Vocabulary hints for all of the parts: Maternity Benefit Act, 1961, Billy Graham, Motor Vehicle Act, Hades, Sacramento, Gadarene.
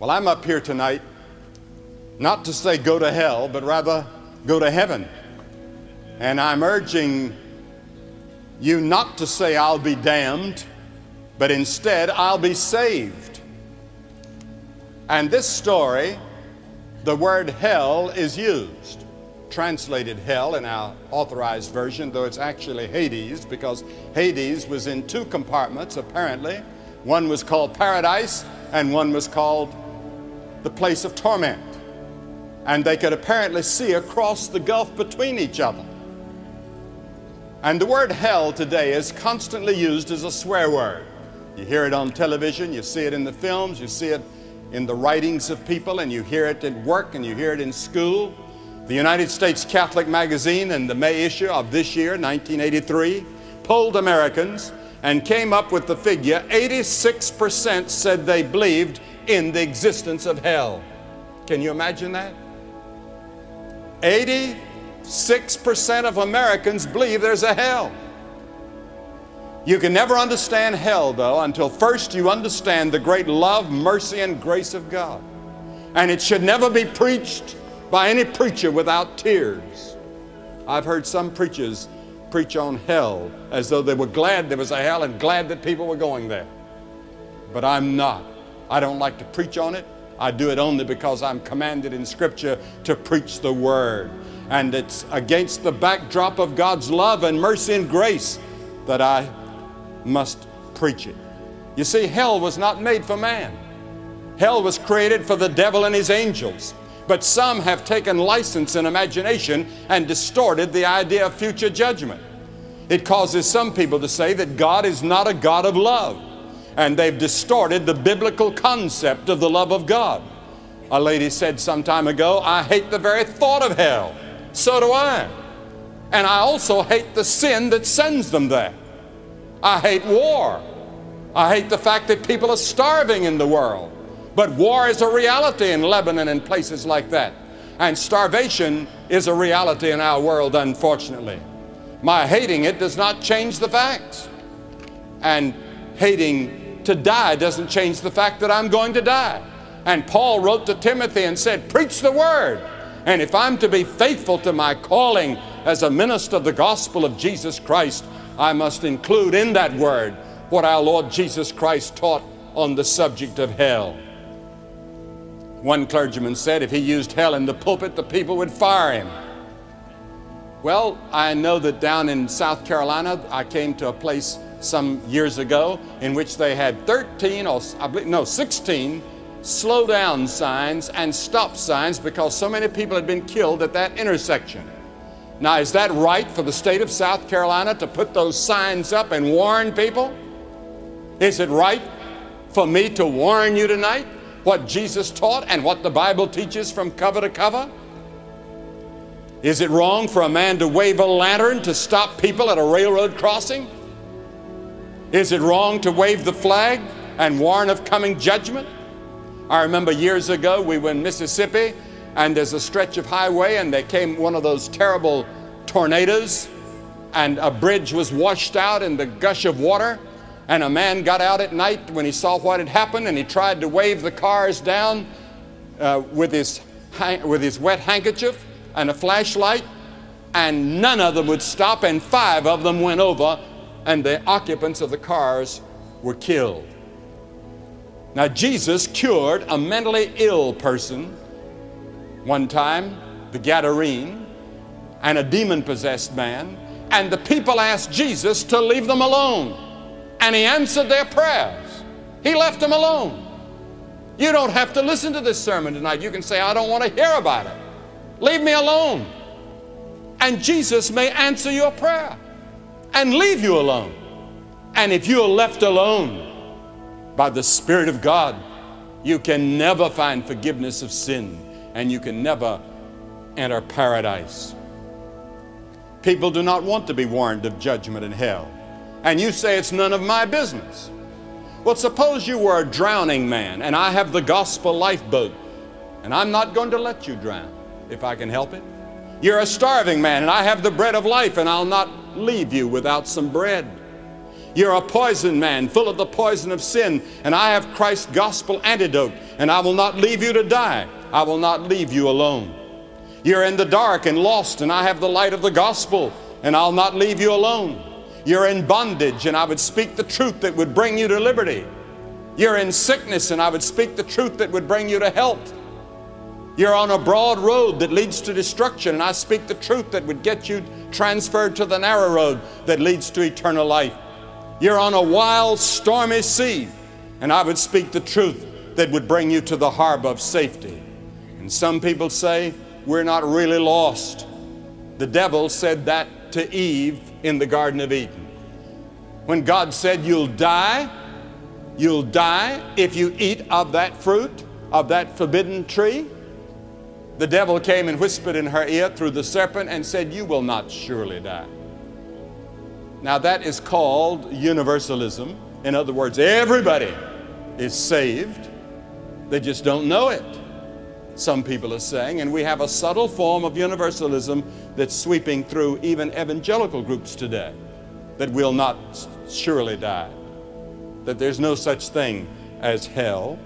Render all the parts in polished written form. Well, I'm up here tonight not to say go to hell, but rather go to heaven. And I'm urging you not to say I'll be damned, but instead I'll be saved. And this story, the word hell is used, translated hell in our authorized version, though it's actually Hades, because Hades was in two compartments apparently. One was called paradise and one was called the place of torment, and they could apparently see across the gulf between each other. And the word hell today is constantly used as a swear word. You hear it on television, you see it in the films, you see it in the writings of people, and you hear it at work, and you hear it in school. The United States Catholic Magazine in the May issue of this year, 1983, polled Americans and came up with the figure 86% said they believed in the existence of hell. Can you imagine that? 86% of Americans believe there's a hell. You can never understand hell, though, until first you understand the great love, mercy, and grace of God. And it should never be preached by any preacher without tears. I've heard some preachers preach on hell as though they were glad there was a hell and glad that people were going there. But I'm not. I don't like to preach on it. I do it only because I'm commanded in Scripture to preach the Word. And it's against the backdrop of God's love and mercy and grace that I must preach it. You see, hell was not made for man. Hell was created for the devil and his angels. But some have taken license in imagination and distorted the idea of future judgment. It causes some people to say that God is not a God of love, and they've distorted the biblical concept of the love of God. A lady said some time ago, "I hate the very thought of hell." So do I. And I also hate the sin that sends them there. I hate war. I hate the fact that people are starving in the world. But war is a reality in Lebanon and places like that. And starvation is a reality in our world, unfortunately. My hating it does not change the facts. And hating to die doesn't change the fact that I'm going to die. And Paul wrote to Timothy and said, preach the word. And if I'm to be faithful to my calling as a minister of the gospel of Jesus Christ, I must include in that word what our Lord Jesus Christ taught on the subject of hell. One clergyman said if he used hell in the pulpit, the people would fire him. Well, I know that down in South Carolina, I came to a place some years ago in which they had 16 slow down signs and stop signs because so many people had been killed at that intersection. Now, is that right for the state of South Carolina to put those signs up and warn people? Is it right for me to warn you tonight what Jesus taught and what the Bible teaches from cover to cover? Is it wrong for a man to wave a lantern to stop people at a railroad crossing? Is it wrong to wave the flag and warn of coming judgment? I remember years ago we were in Mississippi, and there's a stretch of highway, and there came one of those terrible tornadoes, and a bridge was washed out in the gush of water. And a man got out at night when he saw what had happened, and he tried to wave the cars down with his wet handkerchief and a flashlight, and none of them would stop, and 5 of them went over, and the occupants of the cars were killed. Now, Jesus cured a mentally ill person one time, the Gadarene, and a demon-possessed man, and the people asked Jesus to leave them alone. And he answered their prayers. He left them alone. You don't have to listen to this sermon tonight. You can say, I don't want to hear about it. Leave me alone. And Jesus may answer your prayer and leave you alone. And if you are left alone by the Spirit of God, you can never find forgiveness of sin, and you can never enter paradise. People do not want to be warned of judgment in hell. And you say, it's none of my business. Well, suppose you were a drowning man, and I have the gospel lifeboat, and I'm not going to let you drown if I can help it. You're a starving man, and I have the bread of life, and I'll not leave you without some bread. You're a poison man, full of the poison of sin, and I have Christ's gospel antidote, and I will not leave you to die. I will not leave you alone. You're in the dark and lost, and I have the light of the gospel, and I'll not leave you alone. You're in bondage, and I would speak the truth that would bring you to liberty. You're in sickness, and I would speak the truth that would bring you to health. You're on a broad road that leads to destruction, and I speak the truth that would get you transferred to the narrow road that leads to eternal life. You're on a wild, stormy sea, and I would speak the truth that would bring you to the harbor of safety. And some people say, we're not really lost. The devil said that to Eve in the Garden of Eden. When God said, you'll die if you eat of that fruit, of that forbidden tree, the devil came and whispered in her ear through the serpent and said, you will not surely die. Now that is called universalism. In other words, everybody is saved. They just don't know it, some people are saying. And we have a subtle form of universalism that's sweeping through even evangelical groups today, that we'll not surely die, that there's no such thing as hell.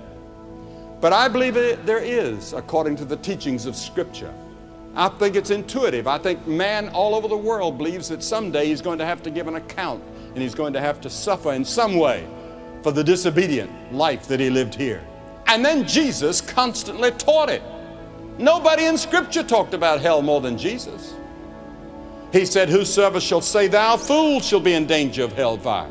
But I believe there is, according to the teachings of Scripture. I think it's intuitive. I think man all over the world believes that someday he's going to have to give an account, and he's going to have to suffer in some way for the disobedient life that he lived here. And then Jesus constantly taught it. Nobody in Scripture talked about hell more than Jesus. He said, whosoever shall say thou fool shall be in danger of hellfire.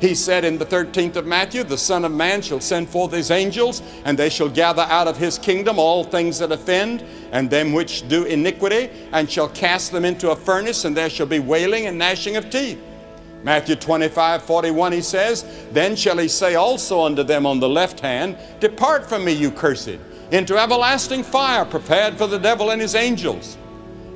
He said in the 13th of Matthew, the Son of Man shall send forth his angels, and they shall gather out of his kingdom all things that offend, and them which do iniquity, and shall cast them into a furnace, and there shall be wailing and gnashing of teeth. Matthew 25:41, he says, then shall he say also unto them on the left hand, depart from me, you cursed, into everlasting fire, prepared for the devil and his angels.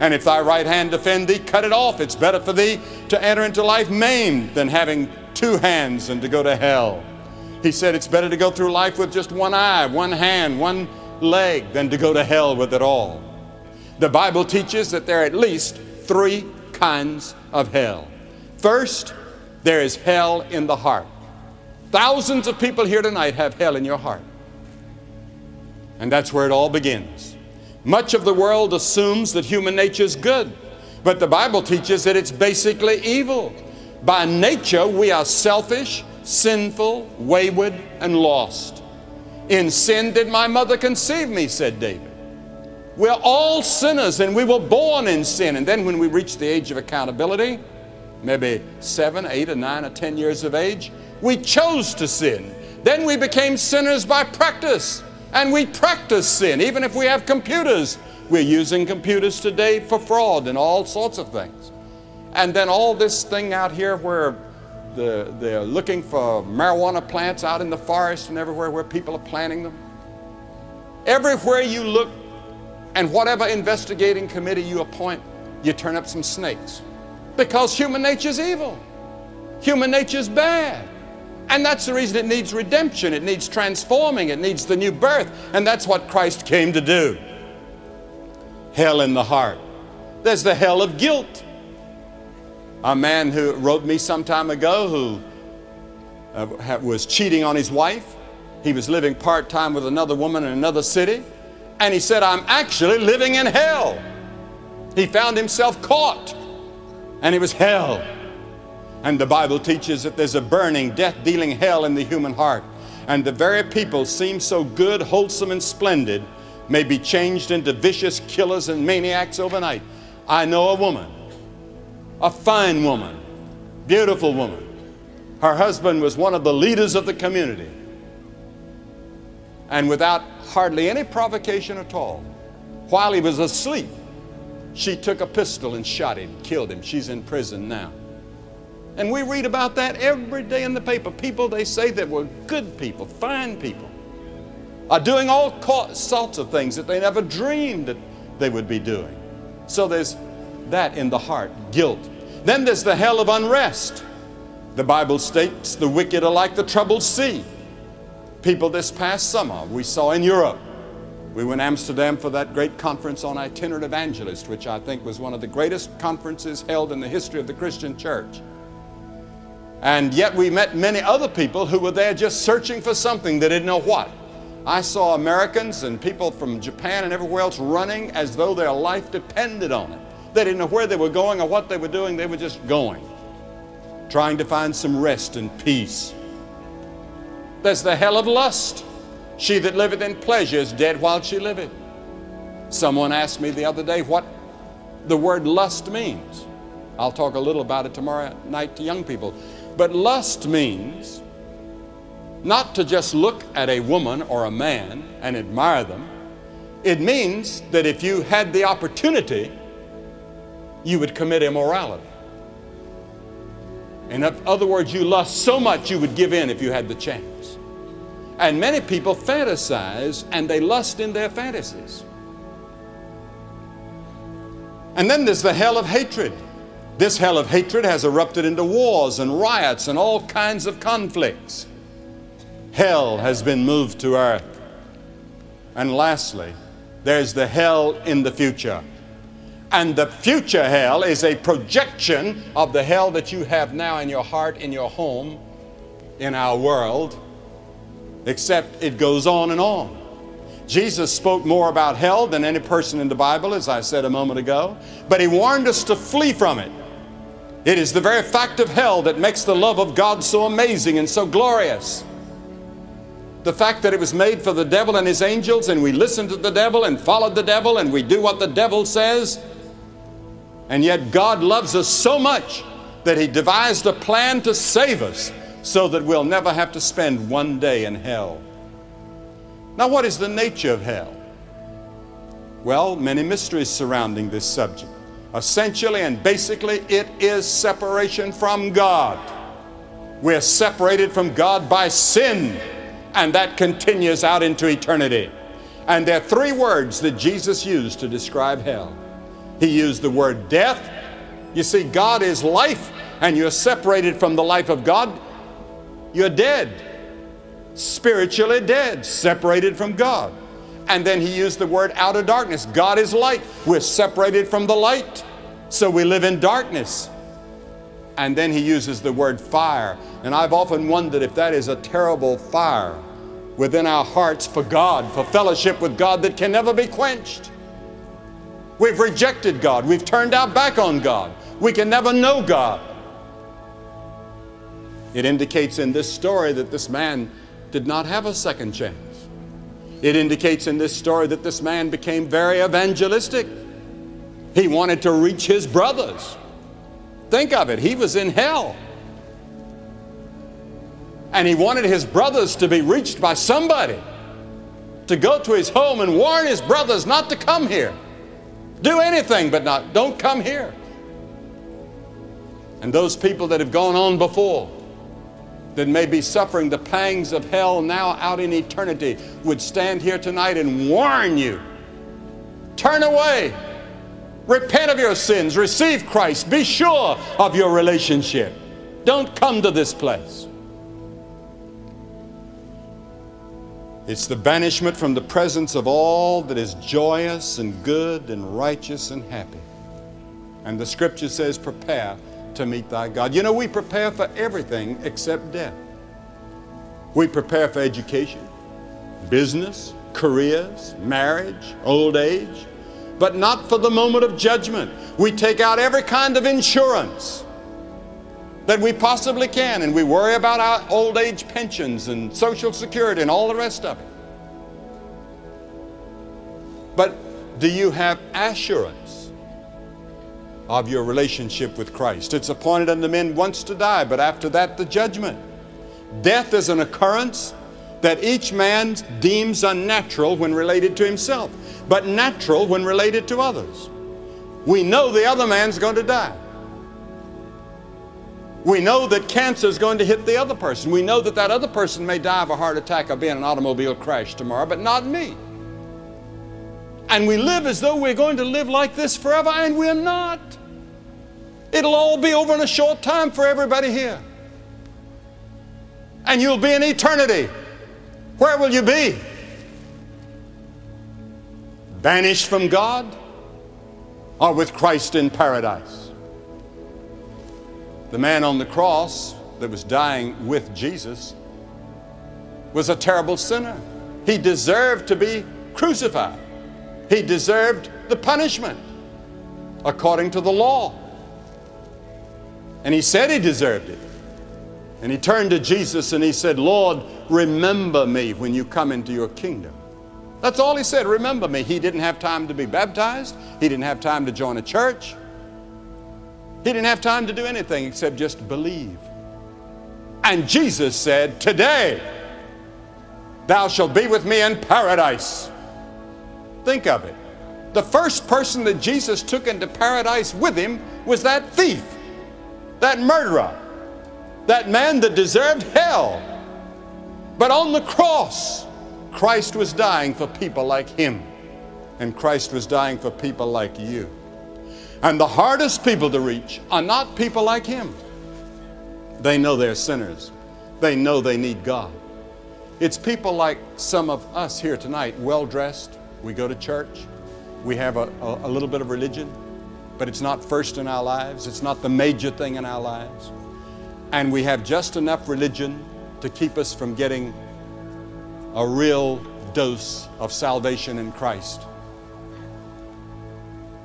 And if thy right hand offend thee, cut it off. It's better for thee to enter into life maimed than having two hands and to go to hell. He said it's better to go through life with just one eye, one hand, one leg than to go to hell with it all. The Bible teaches that there are at least three kinds of hell. First, there is hell in the heart. Thousands of people here tonight have hell in your heart. And that's where it all begins. Much of the world assumes that human nature is good, but the Bible teaches that it's basically evil. By nature, we are selfish, sinful, wayward, and lost. In sin did my mother conceive me, said David. We're all sinners, and we were born in sin. And then when we reach the age of accountability, maybe 7, 8, or 9, or 10 years of age, we chose to sin. Then we became sinners by practice, and we practice sin. Even if we have computers, we're using computers today for fraud and all sorts of things. And then all this thing out here where they're looking for marijuana plants out in the forest and everywhere where people are planting them. Everywhere you look, and whatever investigating committee you appoint, you turn up some snakes. Because human nature's evil. Human nature's bad. And that's the reason it needs redemption. It needs transforming. It needs the new birth. And that's what Christ came to do. Hell in the heart. There's the hell of guilt. A man who wrote me some time ago who was cheating on his wife. He was living part-time with another woman in another city. And he said, I'm actually living in hell. He found himself caught, and it was hell. And the Bible teaches that there's a burning, death-dealing hell in the human heart. And the very people seem so good, wholesome, and splendid may be changed into vicious killers and maniacs overnight. I know a woman, a fine woman, beautiful woman. Her husband was one of the leaders of the community. And without hardly any provocation at all, while he was asleep, she took a pistol and shot him, killed him. She's in prison now. And we read about that every day in the paper. People, they say, that were good people, fine people, are doing all sorts of things that they never dreamed that they would be doing. So there's that in the heart, guilt. Then there's the hell of unrest. The Bible states the wicked are like the troubled sea. People this past summer we saw in Europe. We went to Amsterdam for that great conference on itinerant evangelists, which I think was one of the greatest conferences held in the history of the Christian church. And yet we met many other people who were there just searching for something. They didn't know what. I saw Americans and people from Japan and everywhere else running as though their life depended on it. They didn't know where they were going or what they were doing. They were just going, trying to find some rest and peace. There's the hell of lust. She that liveth in pleasure is dead while she liveth. Someone asked me the other day what the word lust means. I'll talk a little about it tomorrow night to young people. But lust means not to just look at a woman or a man and admire them. It means that if you had the opportunity, you would commit immorality. In other words, you lust so much you would give in if you had the chance. And many people fantasize and they lust in their fantasies. And then there's the hell of hatred. This hell of hatred has erupted into wars and riots and all kinds of conflicts. Hell has been moved to earth. And lastly, there's the hell in the future. And the future hell is a projection of the hell that you have now in your heart, in your home, in our world, except it goes on and on. Jesus spoke more about hell than any person in the Bible, as I said a moment ago, but he warned us to flee from it. It is the very fact of hell that makes the love of God so amazing and so glorious. The fact that it was made for the devil and his angels, and we listened to the devil and followed the devil and we do what the devil says. And yet God loves us so much that he devised a plan to save us so that we'll never have to spend one day in hell. Now, what is the nature of hell? Well, many mysteries surrounding this subject. Essentially and basically, it is separation from God. We're separated from God by sin, and that continues out into eternity. And there are three words that Jesus used to describe hell. He used the word death. You see, God is life, and you're separated from the life of God. You're dead, spiritually dead, separated from God. And then he used the word outer darkness. God is light. We're separated from the light, so we live in darkness. And then he uses the word fire. And I've often wondered if that is a terrible fire within our hearts for God, for fellowship with God that can never be quenched. We've rejected God. We've turned our back on God. We can never know God. It indicates in this story that this man did not have a second chance. It indicates in this story that this man became very evangelistic. He wanted to reach his brothers. Think of it, he was in hell. And he wanted his brothers to be reached by somebody, to go to his home and warn his brothers not to come here. Do anything but not, don't come here. And those people that have gone on before, that may be suffering the pangs of hell now out in eternity, would stand here tonight and warn you. Turn away. Repent of your sins, receive Christ, be sure of your relationship. Don't come to this place. It's the banishment from the presence of all that is joyous and good and righteous and happy. And the scripture says, prepare to meet thy God. You know, we prepare for everything except death. We prepare for education, business, careers, marriage, old age, but not for the moment of judgment. We take out every kind of insurance that we possibly can, and we worry about our old age pensions and Social Security and all the rest of it. But do you have assurance of your relationship with Christ? It's appointed unto men once to die, but after that the judgment. Death is an occurrence that each man deems unnatural when related to himself, but natural when related to others. We know the other man's going to die. We know that cancer is going to hit the other person. We know that that other person may die of a heart attack or be in an automobile crash tomorrow, but not me. And we live as though we're going to live like this forever, and we're not. It'll all be over in a short time for everybody here. And you'll be in eternity. Where will you be? Banished from God or with Christ in paradise? The man on the cross that was dying with Jesus was a terrible sinner. He deserved to be crucified. He deserved the punishment according to the law. And he said he deserved it. And he turned to Jesus and he said, "Lord, remember me when you come into your kingdom." That's all he said, remember me. He didn't have time to be baptized. He didn't have time to join a church. He didn't have time to do anything except just believe. And Jesus said, "Today thou shalt be with me in paradise." Think of it. The first person that Jesus took into paradise with him was that thief, that murderer, that man that deserved hell. But on the cross, Christ was dying for people like him, and Christ was dying for people like you. And the hardest people to reach are not people like him. They know they're sinners. They know they need God. It's people like some of us here tonight, well-dressed. We go to church. We have a little bit of religion, but it's not first in our lives. It's not the major thing in our lives. And we have just enough religion to keep us from getting a real dose of salvation in Christ.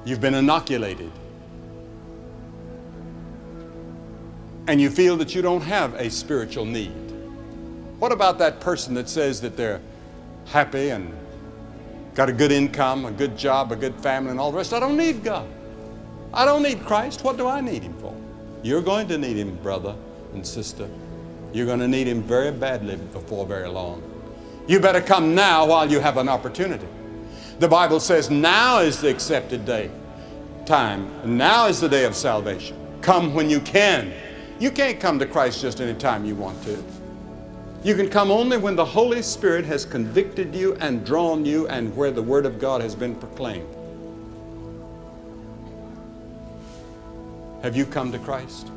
You've been inoculated. And you feel that you don't have a spiritual need. What about that person that says that they're happy and got a good income, a good job, a good family, and all the rest? I don't need God. I don't need Christ. What do I need him for? You're going to need him, brother and sister. You're going to need him very badly before very long. You better come now while you have an opportunity. The Bible says now is the accepted day, time. Now is the day of salvation. Come when you can. You can't come to Christ just any time you want to. You can come only when the Holy Spirit has convicted you and drawn you and where the Word of God has been proclaimed. Have you come to Christ?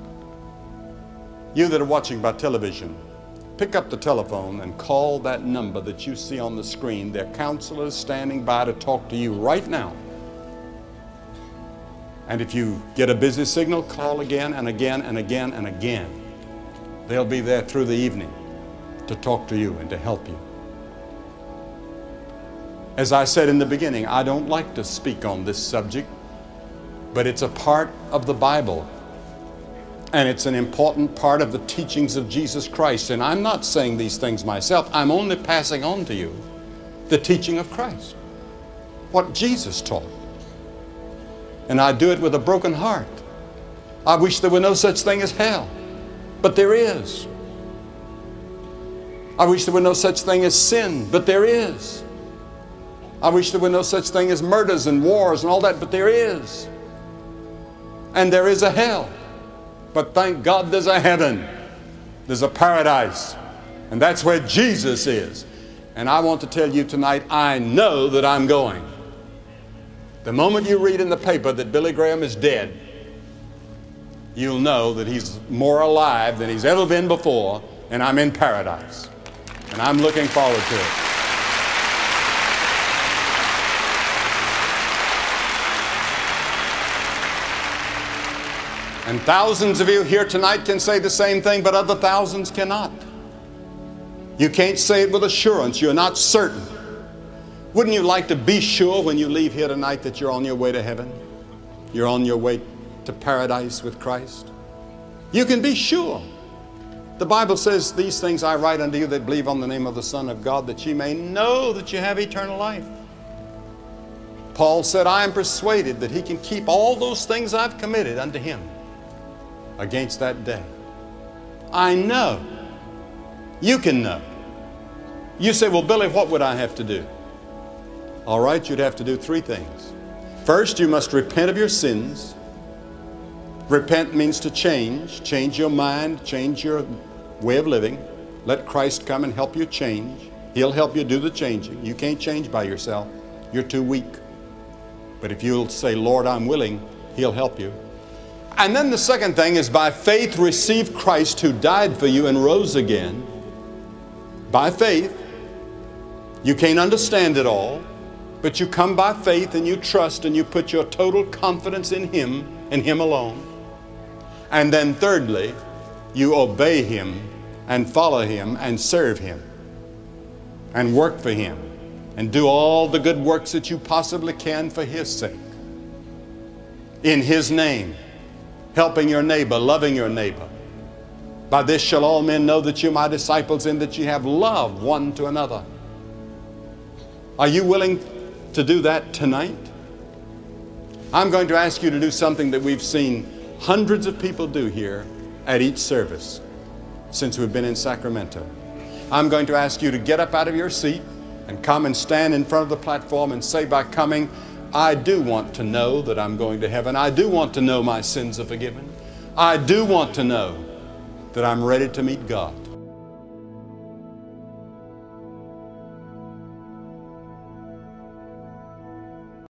You that are watching by television, pick up the telephone and call that number that you see on the screen. Their counselor is standing by to talk to you right now. And if you get a busy signal, call again and again and again and again. They'll be there through the evening to talk to you and to help you. As I said in the beginning, I don't like to speak on this subject, but it's a part of the Bible. And it's an important part of the teachings of Jesus Christ. And I'm not saying these things myself. I'm only passing on to you the teaching of Christ, what Jesus taught. And I do it with a broken heart. I wish there were no such thing as hell, but there is. I wish there were no such thing as sin, but there is. I wish there were no such thing as murders and wars and all that, but there is. And there is a hell. But thank God there's a heaven. There's a paradise. And that's where Jesus is. And I want to tell you tonight, I know that I'm going. The moment you read in the paper that Billy Graham is dead, you'll know that he's more alive than he's ever been before, and I'm in paradise. And I'm looking forward to it. And thousands of you here tonight can say the same thing, but other thousands cannot. You can't say it with assurance. You're not certain. Wouldn't you like to be sure when you leave here tonight that you're on your way to heaven? You're on your way to paradise with Christ? You can be sure. The Bible says, "These things I write unto you that believe on the name of the Son of God, that ye may know that you have eternal life." Paul said, "I am persuaded that he can keep all those things I've committed unto him against that day." I know. You can know. You say, "Well, Billy, what would I have to do?" All right, you'd have to do three things. First, you must repent of your sins. Repent means to change. Change your mind. Change your way of living. Let Christ come and help you change. He'll help you do the changing. You can't change by yourself. You're too weak. But if you'll say, "Lord, I'm willing," He'll help you. And then the second thing is by faith receive Christ who died for you and rose again. By faith. You can't understand it all, but you come by faith and you trust and you put your total confidence in Him and Him alone. And then thirdly, you obey Him and follow Him and serve Him and work for Him and do all the good works that you possibly can for His sake. In His name, helping your neighbor, loving your neighbor. By this shall all men know that you're my disciples, in that you have love one to another. Are you willing to do that tonight? I'm going to ask you to do something that we've seen hundreds of people do here at each service since we've been in Sacramento. I'm going to ask you to get up out of your seat and come and stand in front of the platform and say by coming, I do want to know that I'm going to heaven. I do want to know my sins are forgiven. I do want to know that I'm ready to meet God.